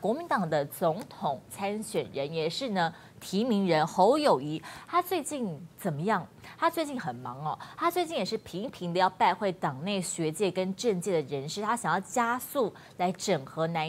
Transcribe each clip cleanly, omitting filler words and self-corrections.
国民党的总统参选人，也是呢提名人侯友宜，他最近怎么样？他最近很忙哦，他最近也是频频的要拜会党内学界跟政界的人士，他想要加速来整合蓝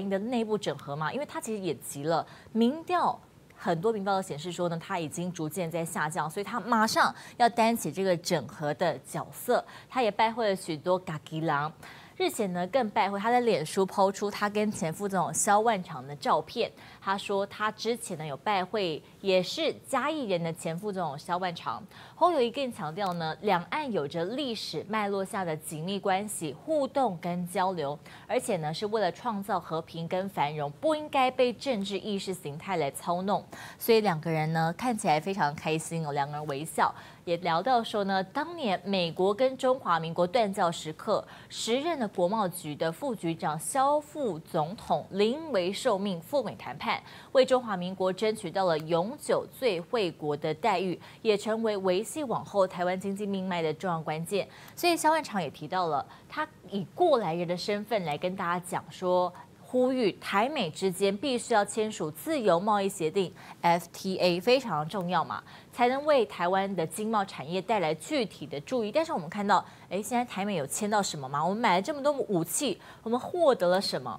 营的内部整合嘛，因为他其实也急了，民调。 很多民调显示说呢，他已经逐渐在下降，所以他马上要担起这个整合的角色。他也拜会了许多嘎吉郎，日前呢更拜会他的脸书抛出他跟前副总统萧万长的照片。他说他之前呢有拜会也是嘉义人的前副总统萧万长。侯友宜更强调呢，两岸有着历史脉络下的紧密关系、互动跟交流，而且呢是为了创造和平跟繁荣，不应该被政治意识形态来操弄。 所以两个人呢看起来非常开心哦，两个人微笑，也聊到说呢，当年美国跟中华民国断交时刻，时任的国贸局的副局长萧副总统临危受命赴美谈判，为中华民国争取到了永久最惠国的待遇，也成为维系往后台湾经济命脉的重要关键。所以萧万长也提到了，他以过来人的身份来跟大家讲说。 呼吁台美之间必须要签署自由贸易协定 （FTA）， 非常重要嘛，才能为台湾的经贸产业带来具体的注意。但是我们看到，哎，现在台美有签到什么吗？我们买了这么多武器，我们获得了什么？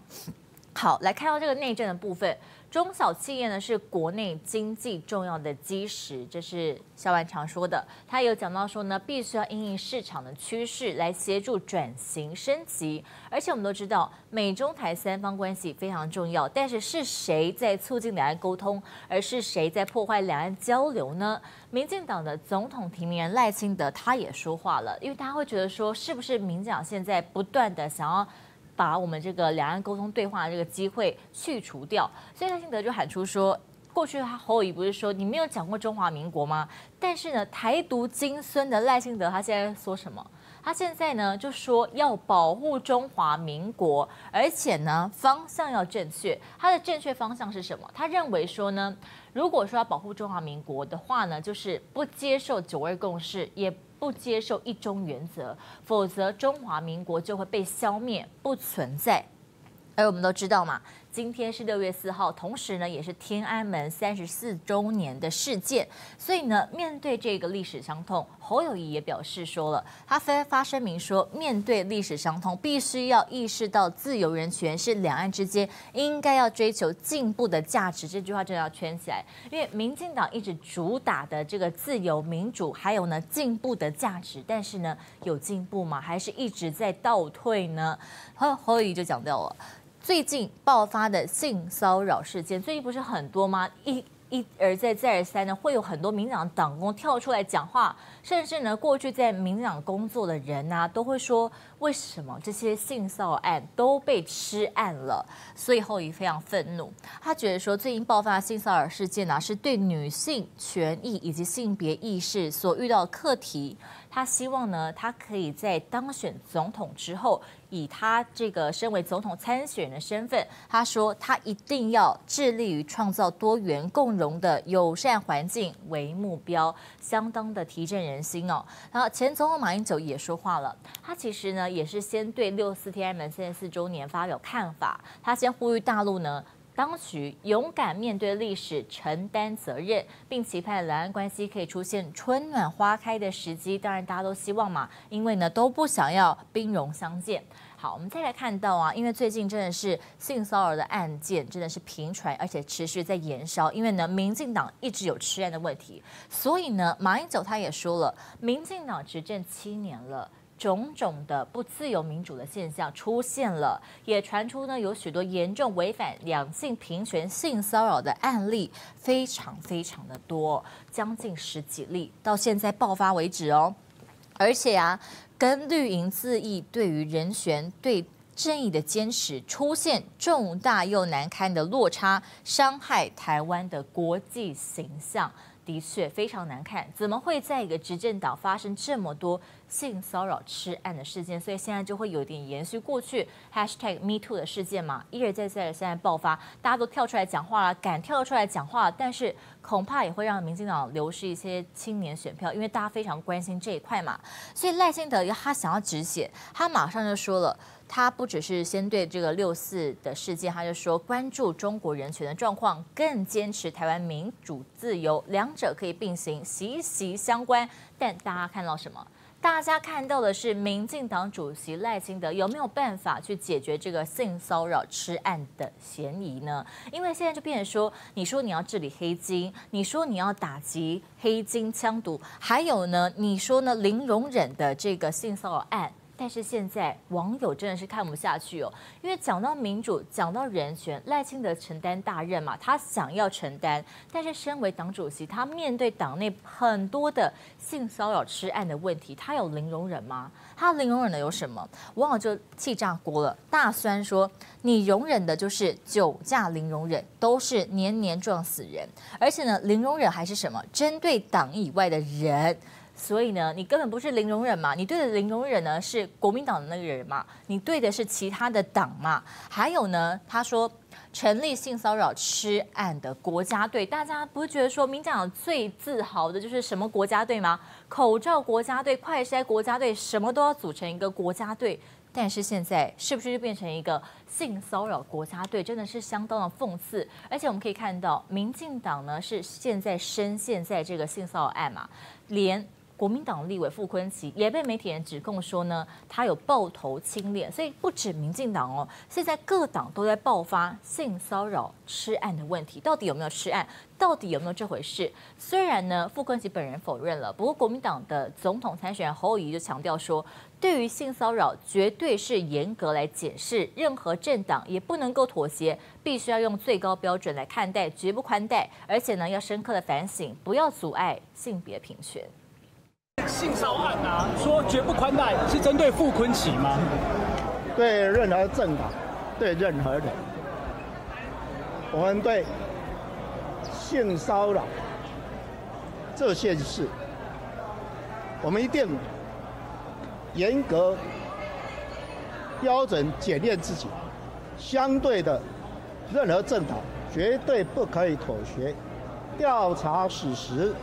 好，来看到这个内政的部分，中小企业呢是国内经济重要的基石，这是萧万长说的。他有讲到说呢，必须要因应市场的趋势来协助转型升级。而且我们都知道，美中台三方关系非常重要，但是是谁在促进两岸沟通，而是谁在破坏两岸交流呢？民进党的总统提名人赖清德他也说话了，因为他会觉得说，是不是民进党现在不断的想要。 把我们这个两岸沟通对话的这个机会去除掉，所以赖清德就喊出说，过去他侯友宜不是说你没有讲过中华民国吗？但是呢，台独金孙的赖清德他现在说什么？他现在呢就说要保护中华民国，而且呢方向要正确。他的正确方向是什么？他认为说呢，如果说要保护中华民国的话呢，就是不接受9·2共识，也。 不接受一中原则，否则中华民国就会被消灭，不存在。而我们都知道嘛，今天是6月4号，同时呢也是天安门34周年的事件，所以呢，面对这个历史伤痛，侯友宜也表示说了，他发声明说，面对历史伤痛，必须要意识到自由人权是两岸之间应该要追求进步的价值。这句话真的要圈起来，因为民进党一直主打的这个自由、民主，还有呢进步的价值，但是呢有进步吗？还是一直在倒退呢？侯友宜就讲到了。 最近爆发的性骚扰事件，最近不是很多吗？一而再再而三呢，会有很多民进党党工跳出来讲话，甚至呢，过去在民进党工作的人啊，都会说为什么这些性骚扰案都被吃案了？所以侯友宜非常愤怒，他觉得说最近爆发的性骚扰事件啊，是对女性权益以及性别意识所遇到的课题。 他希望呢，他可以在当选总统之后，以他这个身为总统参选人的身份，他说他一定要致力于创造多元共融的友善环境为目标，相当的提振人心哦。然后前总统马英九也说话了，他其实呢也是先对64天安门34周年发表看法，他先呼吁大陆呢。 当局勇敢面对历史，承担责任，并期盼两岸关系可以出现春暖花开的时机。当然，大家都希望嘛，因为呢都不想要兵戎相见。好，我们再来看到啊，因为最近真的是性骚扰的案件真的是频传，而且持续在延烧。因为呢，民进党一直有吃案的问题，所以呢，马英九他也说了，民进党执政7年了。 种种的不自由民主的现象出现了，也传出呢有许多严重违反两性平权性骚扰的案例，非常的多，将近10几例，到现在爆发为止哦。而且啊，跟绿营自意对于人权对正义的坚持出现重大又难堪的落差，伤害台湾的国际形象，的确非常难看。怎么会在一个执政党发生这么多？性骚扰吃案的事件，所以现在就会有点延续过去 #MeToo 的事件嘛，一而再再而三的爆发，大家都跳出来讲话了，敢跳出来讲话了，但是恐怕也会让民进党流失一些青年选票，因为大家非常关心这一块嘛。所以赖清德他想要止血，他马上就说了。 他不只是先对这个6·4的事件，他就说关注中国人权的状况，更坚持台湾民主自由，两者可以并行，息息相关。但大家看到什么？大家看到的是民进党主席赖清德有没有办法去解决这个性骚扰吃案的嫌疑呢？因为现在就变成说，你说你要治理黑金，你说你要打击黑金枪毒，还有呢，你说呢零容忍的这个性骚扰案。 但是现在网友真的是看不下去哦，因为讲到民主，讲到人权，赖清德承担大任嘛，他想要承担，但是身为党主席，他面对党内很多的性骚扰吃案的问题，他有零容忍吗？他零容忍的有什么？网友就气炸锅了，大酸说：“你容忍的就是酒驾零容忍，都是年年撞死人，而且呢，零容忍还是什么？针对党以外的人。” 所以呢，你根本不是零容忍嘛，你对的零容忍呢是国民党的那个人嘛，你对的是其他的党嘛。还有呢，他说成立性骚扰吃案的国家队，大家不是觉得说民进党最自豪的就是什么国家队吗？口罩国家队、快筛国家队，什么都要组成一个国家队。 但是现在是不是就变成一个性骚扰国家队？真的是相当的讽刺。而且我们可以看到，民进党呢是现在深陷在这个性骚扰案嘛，连国民党立委傅崐萁也被媒体人指控说呢，他有抱头清廉。所以不止民进党哦，现在各党都在爆发性骚扰吃案的问题，到底有没有吃案？ 到底有没有这回事？虽然呢，傅崐萁本人否认了，不过国民党的总统参选人侯友宜就强调说，对于性骚扰绝对是严格来检视，任何政党也不能够妥协，必须要用最高标准来看待，绝不宽待，而且呢，要深刻的反省，不要阻碍性别平权。性骚扰案啊，说绝不宽待是针对傅崐萁吗？对任何政党，对任何人，我们对。 性骚扰这件事，我们一定严格标准检验自己。相对的，任何政党绝对不可以妥协。调查史实，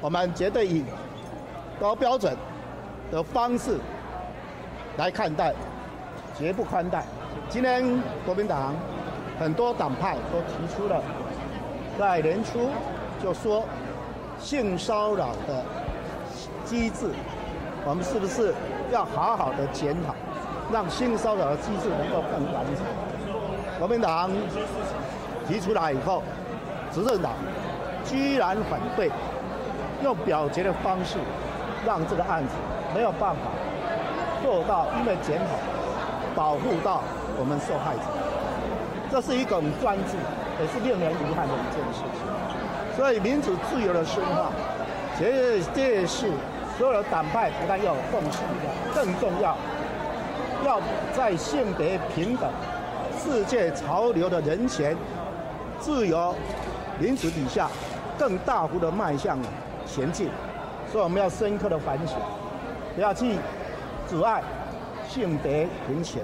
我们绝对以高标准的方式来看待，绝不宽待。今天国民党很多党派都提出了。 在年初就说性骚扰的机制，我们是不是要好好的检讨，让性骚扰的机制能够更完善？国民党提出来以后，执政党居然反对，用表决的方式让这个案子没有办法做到因为检讨保护到我们受害者，这是一种专制。 也是令人遗憾的一件事情，所以民主自由的深化，这是所有的党派不但要有共识的，更重要，要在性别平等、世界潮流的人权、自由、民主底下，更大幅的迈向前进。所以我们要深刻的反省，不要去阻碍性别平权。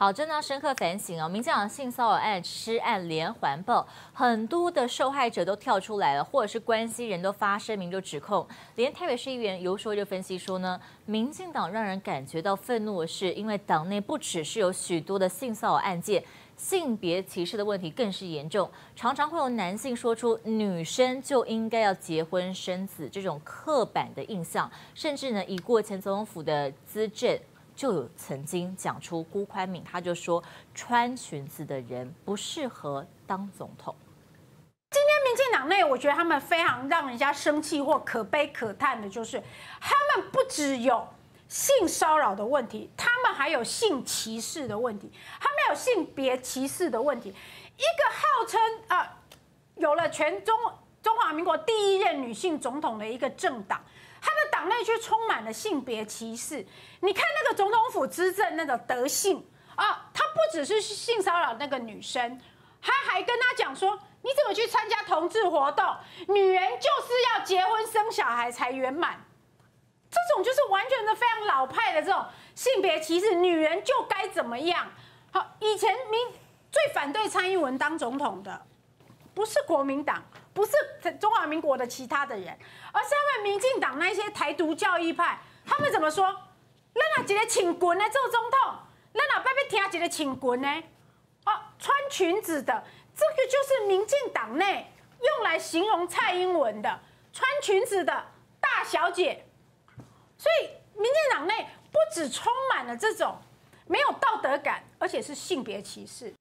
好，真的要深刻反省哦！民进党性骚扰案、吃案连环爆，很多的受害者都跳出来了，或者是关系人都发声明就指控，连台北市议员游说就分析说呢，民进党让人感觉到愤怒的是，因为党内不只是有许多的性骚扰案件。 性别歧视的问题更是严重，常常会有男性说出女生就应该要结婚生子这种刻板的印象，甚至呢，已过前总统府的资政就有曾经讲出辜宽敏，他就说穿裙子的人不适合当总统。 今天民进党内，我觉得他们非常让人家生气或可悲可叹的，就是他们不只有。 性骚扰的问题，他们还有性歧视的问题，他们有性别歧视的问题。一个号称有了全中华民国第一任女性总统的一个政党，他的党内却充满了性别歧视。你看那个总统府资政那个德性啊，他不只是性骚扰那个女生，他还跟他讲说。 你怎么去参加同志活动？女人就是要结婚生小孩才圆满。这种就是完全的非常老派的这种性别歧视，女人就该怎么样？好，以前最反对蔡英文当总统的，不是国民党，不是中华民国的其他的人，而是他们民进党那些台独教义派，他们怎么说？咱哪一个穿裙来做总统？咱哪别听一个穿裙呢？哦，穿裙子的，这个就是民进党内用来形容蔡英文的穿裙子的大小姐。 所以，民进党内不只充满了这种没有道德感，而且是性别歧视。